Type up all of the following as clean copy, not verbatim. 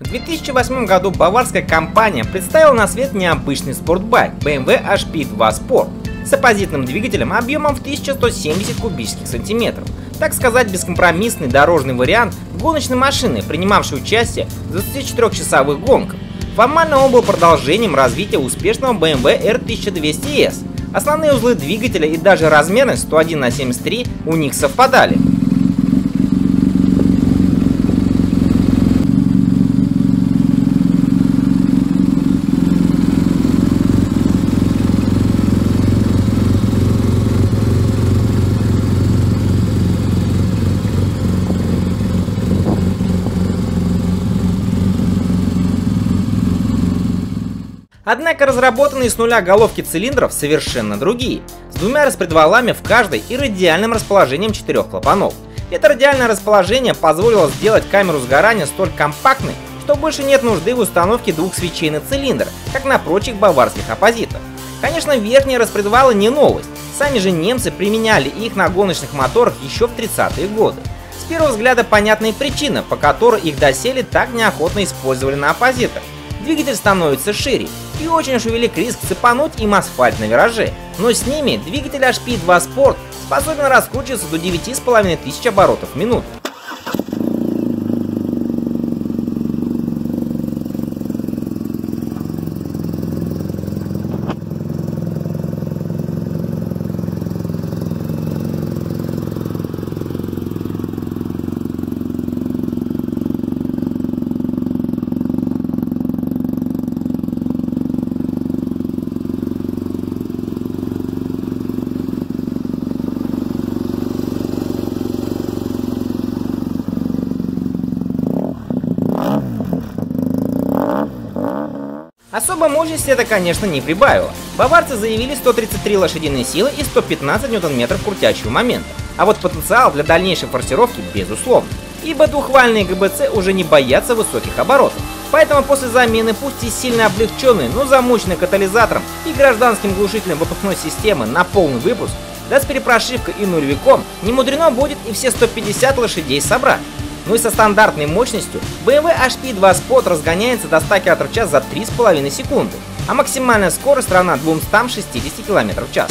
В 2008 году баварская компания представила на свет необычный спортбайк BMW HP2 Sport с оппозитным двигателем объемом в 1170 кубических сантиметров. Так сказать, бескомпромиссный дорожный вариант гоночной машины, принимавшей участие в 24-часовых гонках. Формально он был продолжением развития успешного BMW R1200S. Основные узлы двигателя и даже размерность 101/73 у них совпадали. Однако разработанные с нуля головки цилиндров совершенно другие, с двумя распредвалами в каждой и радиальным расположением 4 клапанов. Это радиальное расположение позволило сделать камеру сгорания столь компактной, что больше нет нужды в установке двух свечей на цилиндр, как на прочих баварских оппозитах. Конечно, верхние распредвалы не новость, сами же немцы применяли их на гоночных моторах еще в 30-е годы. С первого взгляда понятная причина, по которой их доселе так неохотно использовали на оппозитах. Двигатель становится шире, и очень уж велик риск цепануть им асфальт на вираже. Но с ними двигатель HP2 Sport способен раскручиваться до 9500 оборотов в минуту. Особой мощности это, конечно, не прибавило. Баварцы заявили 133 лошадиные силы и 115 ньютон-метров крутящего момента. А вот потенциал для дальнейшей форсировки безусловно. Ибо двухвальные ГБЦ уже не боятся высоких оборотов. Поэтому после замены пусть и сильно облегченной, но замученной катализатором и гражданским глушителем выпускной системы на полный выпуск, да с перепрошивкой и нулевиком, не мудрено будет и все 150 лошадей собрать. Ну и со стандартной мощностью BMW HP2 Sport разгоняется до 100 км/ч за 3,5 секунды, а максимальная скорость равна 260 км/ч.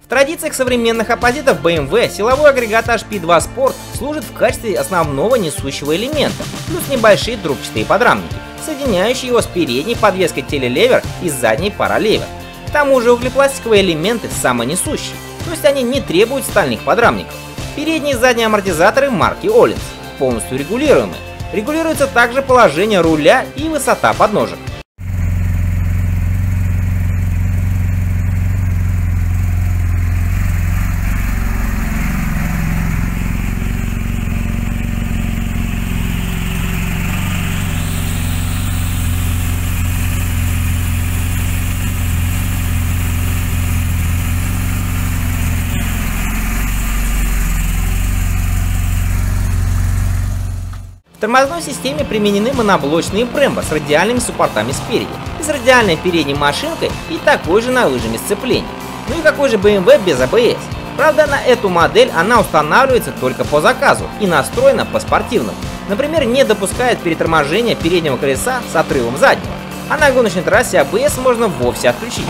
В традициях современных оппозитов BMW силовой агрегат HP2 Sport служит в качестве основного несущего элемента, плюс небольшие трубчатые подрамники, соединяющие его с передней подвеской телелевер и задней паралевер. К тому же углепластиковые элементы самонесущие, то есть они не требуют стальных подрамников. Передние и задние амортизаторы марки Öhlins полностью регулируемы. Регулируется также положение руля и высота подножек. В тормозной системе применены моноблочные Брэмбо с радиальными суппортами спереди, с радиальной передней машинкой и такой же на лыжами сцепления. Ну и какой же BMW без ABS? Правда, на эту модель она устанавливается только по заказу и настроена по-спортивному. Например, не допускает переторможения переднего колеса с отрывом заднего, а на гоночной трассе ABS можно вовсе отключить.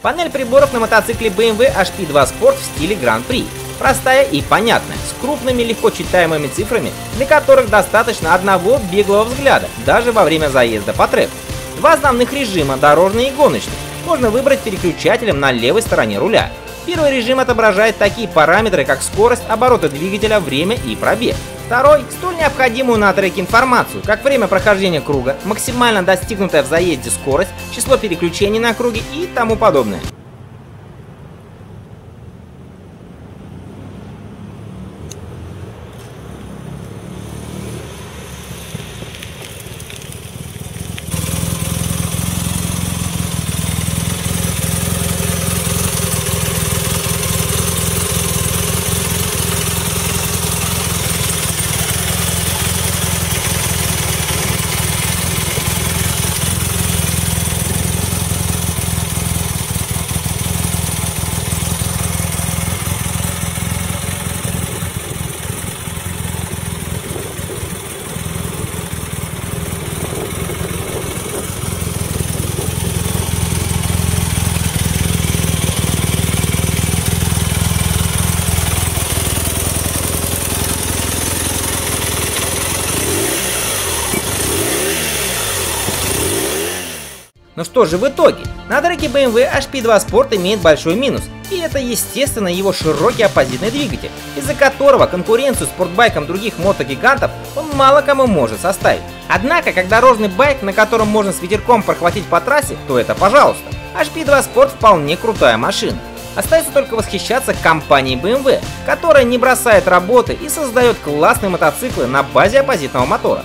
Панель приборов на мотоцикле BMW HP2 Sport в стиле Гран-при. простая и понятная, с крупными легко читаемыми цифрами, для которых достаточно одного беглого взгляда, даже во время заезда по треку. Два основных режима, дорожный и гоночный, можно выбрать переключателем на левой стороне руля. Первый режим отображает такие параметры, как скорость, обороты двигателя, время и пробег. Второй — столь необходимую на треке информацию, как время прохождения круга, максимально достигнутая в заезде скорость, число переключений на круге и тому подобное. Но что же в итоге? На треке BMW HP2 Sport имеет большой минус, и это, естественно, его широкий оппозитный двигатель, из-за которого конкуренцию спортбайкам других мотогигантов он мало кому может составить. Однако, как дорожный байк, на котором можно с ветерком прохватить по трассе, то это пожалуйста. HP2 Sport вполне крутая машина. Остается только восхищаться компанией BMW, которая не бросает работы и создает классные мотоциклы на базе оппозитного мотора.